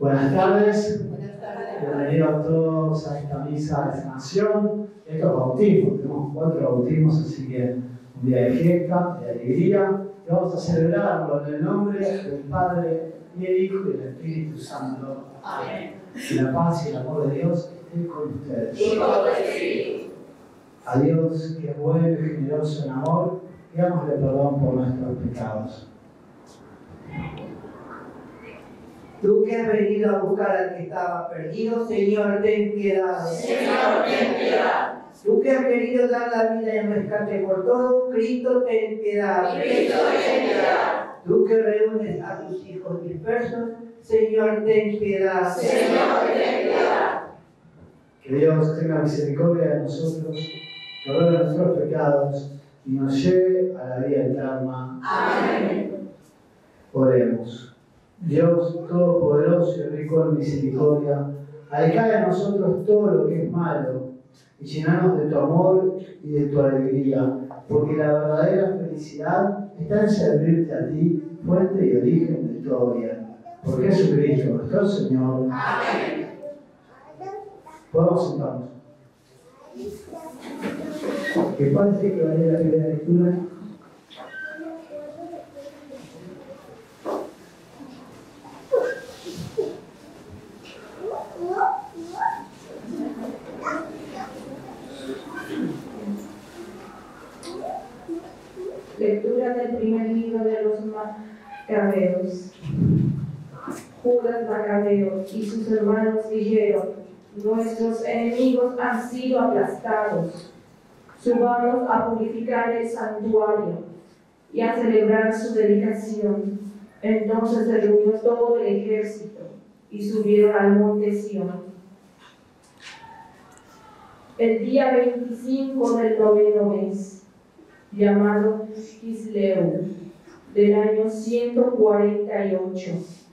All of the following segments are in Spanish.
Buenas tardes. Buenas tardes, bienvenidos a todos a esta misa de nación. Esto es bautismo, tenemos 4 bautismos, así que un día de fiesta, de alegría, y vamos a celebrarlo en el nombre del Padre, y el Hijo y del Espíritu Santo. Amén. Y la paz y el amor de Dios estén con ustedes. Y con ustedes. A Dios, que es bueno y generoso en amor, pidámosle perdón por nuestros pecados. Tú que has venido a buscar al que estaba perdido, Señor, ten piedad. Señor, ten piedad. Tú que has venido a dar la vida en rescate por todo, Cristo, ten piedad. Cristo, ten piedad. Tú que reúnes a tus hijos dispersos, Señor, ten piedad. Señor, ten piedad. Que Dios tenga misericordia de nosotros, perdone nuestros pecados y nos lleve a la vida eterna. Amén. Oremos. Dios todopoderoso y rico en misericordia, aleja de nosotros todo lo que es malo y llenanos de tu amor y de tu alegría, porque la verdadera felicidad está en servirte a ti, fuente y origen de todo bien. Por Jesucristo nuestro Señor. Amén. Podemos sentarnos. Que parece que vale la primera lectura. Lectura del primer libro de los Macabeos. Judas Macabeo y sus hermanos dijeron: nuestros enemigos han sido aplastados. Subamos a purificar el santuario y a celebrar su dedicación. Entonces se reunió todo el ejército y subieron al monte Sión. El día 25 del 9º mes, llamado Kislev, del año 148,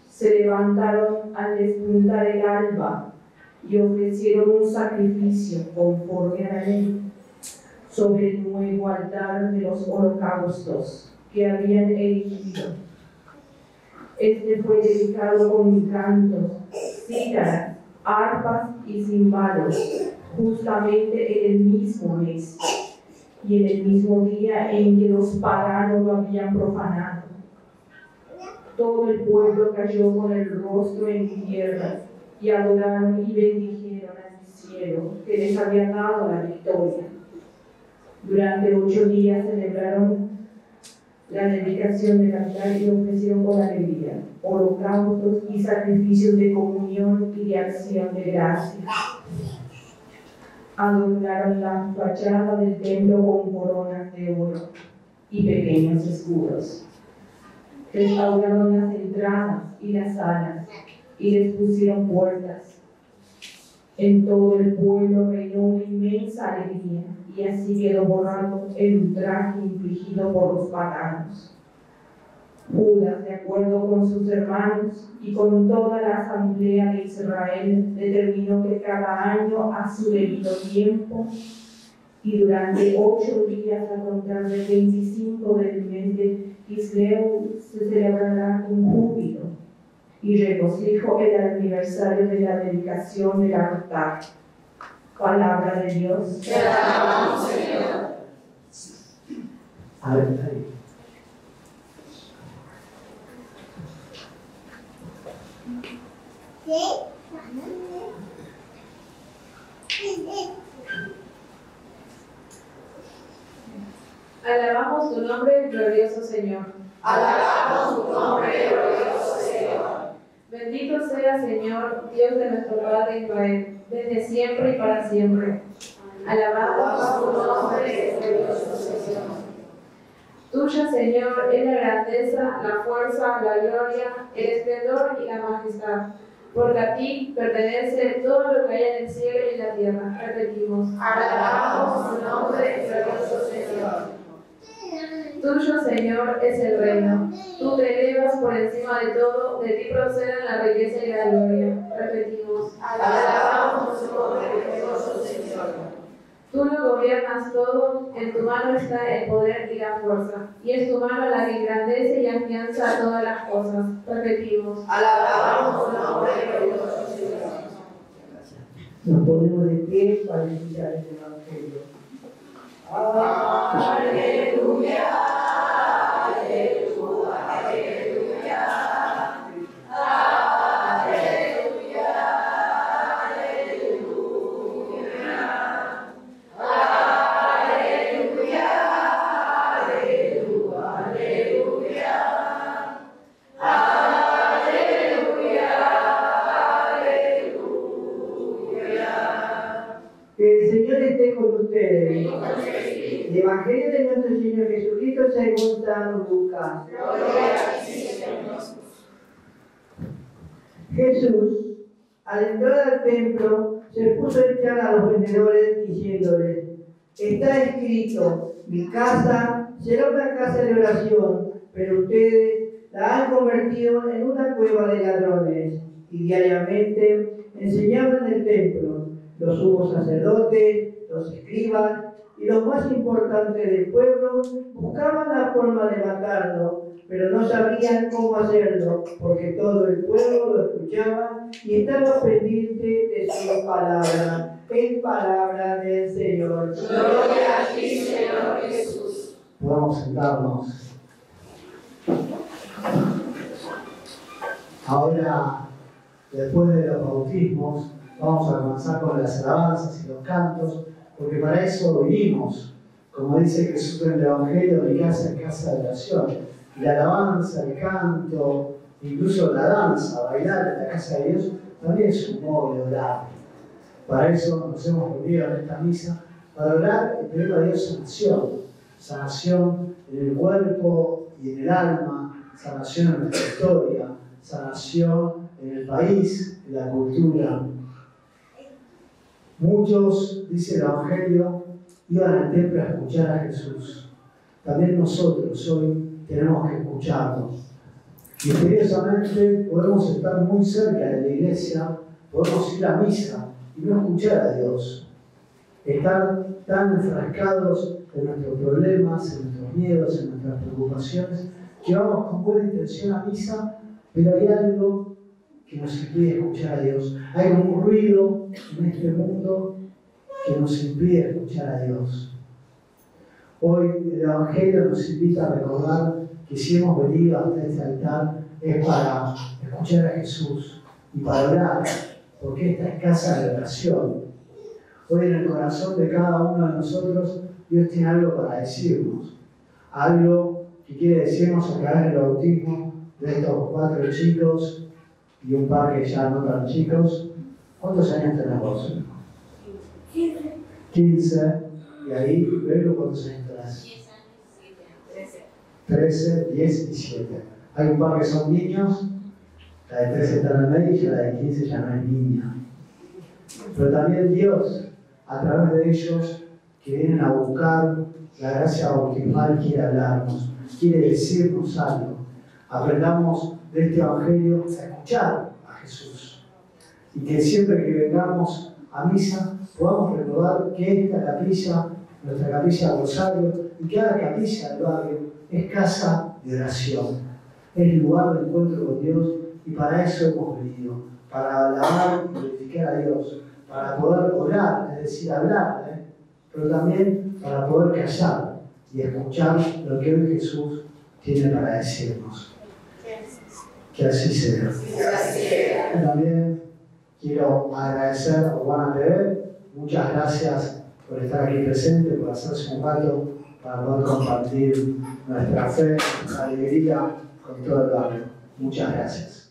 se levantaron al despuntar el alba y ofrecieron un sacrificio conforme a la ley sobre el nuevo altar de los holocaustos que habían erigido. Este fue dedicado con cantos, cítaras, arpas y címbalos, justamente en el mismo mes y en el mismo día en que los paganos lo habían profanado. Todo el pueblo cayó con el rostro en tierra y adoraron y bendijeron al cielo que les había dado la victoria. Durante 8 días celebraron la dedicación del altar y ofrecieron con alegría holocaustos y sacrificios de comunión y de acción de gracias. Adornaron la fachada del templo con coronas de oro y pequeños escudos. Restauraron las entradas y las salas y les pusieron puertas. En todo el pueblo reinó una inmensa alegría y así quedó borrado el ultraje infligido por los paganos. Judas, de acuerdo con sus hermanos y con toda la asamblea de Israel, determinó que cada año a su debido tiempo y durante 8 días a contar del 25 del mes de Kislev se celebrará con júbilo y regocijo el aniversario de la dedicación del altar. Palabra de Dios. Te alabamos, Señor. aventaré. Alabamos tu nombre, glorioso Señor. Alabamos tu nombre, glorioso Señor. Bendito sea, Señor, Dios de nuestro Padre Israel, desde siempre y para siempre. Alabamos tu nombre, glorioso Señor. Tuya, Señor, es la grandeza, la fuerza, la gloria, el esplendor y la majestad. Porque a ti pertenece todo lo que hay en el cielo y en la tierra. Repetimos. Alabamos tu nombre, glorioso Señor. Tuyo, Señor, es el reino. Tú te elevas por encima de todo, de ti proceden la riqueza y la gloria. Repetimos. Alabamos tu nombre, glorioso Señor. Tú lo gobiernas todo, en tu mano está el poder y la fuerza, y es tu mano la que engrandece y afianza todas las cosas. Repetimos. Alabamos tu nombre, glorioso Señor. Nos ponemos de pie para escuchar el Evangelio. Aleluya, aleluya, aleluya, aleluya, aleluya, aleluya, aleluya, aleluya, aleluya. Que el Señor esté con ustedes. El Evangelio de nuestro Señor Jesucristo según San Lucas. Jesús, al entrar al templo, se puso a echar a los vendedores diciéndoles: está escrito, mi casa será una casa de oración, pero ustedes la han convertido en una cueva de ladrones. Y diariamente enseñaban en el templo los sumos sacerdotes, los escribas y los más importantes del pueblo. Buscaban la forma de matarlo, pero no sabían cómo hacerlo, porque todo el pueblo lo escuchaba y estaba pendiente de su palabra. Es palabra del Señor. Gloria a ti, Señor Jesús. Vamos a sentarnos. Ahora, después de los bautismos, vamos a avanzar con las alabanzas y los cantos, porque para eso vinimos, como dice Jesús en el Evangelio, de casa en casa de oración. Y la alabanza, el canto, incluso la danza, bailar en la casa de Dios, también es un modo de orar. Para eso nos hemos reunido en esta misa, para orar y pedir a Dios sanación. Sanación en el cuerpo y en el alma, sanación en nuestra historia, sanación en el país, en la cultura. Muchos, dice el Evangelio, iban al templo a escuchar a Jesús. También nosotros hoy tenemos que escucharlo. Misteriosamente podemos estar muy cerca de la iglesia, podemos ir a misa y no escuchar a Dios. Estar tan enfrascados en nuestros problemas, en nuestros miedos, en nuestras preocupaciones, que vamos con buena intención a misa, pero hay algo que nos impide escuchar a Dios. Hay un ruido en este mundo que nos impide escuchar a Dios. Hoy el Evangelio nos invita a recordar que si hemos venido hasta este altar es para escuchar a Jesús y para orar, porque esta es casa de oración. Hoy en el corazón de cada uno de nosotros Dios tiene algo para decirnos, algo que quiere decirnos a través del bautismo de estos 4 chicos y un par que ya no tan chicos. ¿Cuántos años tenés vos? 15. 15. Y ahí, luego, ¿cuántos años tenés? 10 años, 7 años. 13, 10 y 7. Hay un par que son niños, la de 13 está en el medio y la de 15 ya no es niña. Pero también Dios, a través de ellos que vienen a buscar la gracia bautismal, quiere hablarnos, quiere decirnos algo. Aprendamos de este Evangelio a escuchar a Jesús, y que siempre que vengamos a misa podamos recordar que esta capilla, nuestra capilla del Rosario, y cada capilla del barrio es casa de oración, es lugar de encuentro con Dios, y para eso hemos venido, para alabar y glorificar a Dios, para poder orar, es decir, hablar, pero también para poder callar y escuchar lo que hoy Jesús tiene para decirnos. Que así sea. También quiero agradecer a Urbana TV. Muchas gracias por estar aquí presente, por hacerse un rato para poder compartir nuestra fe, nuestra alegría con todo el barrio. Muchas gracias.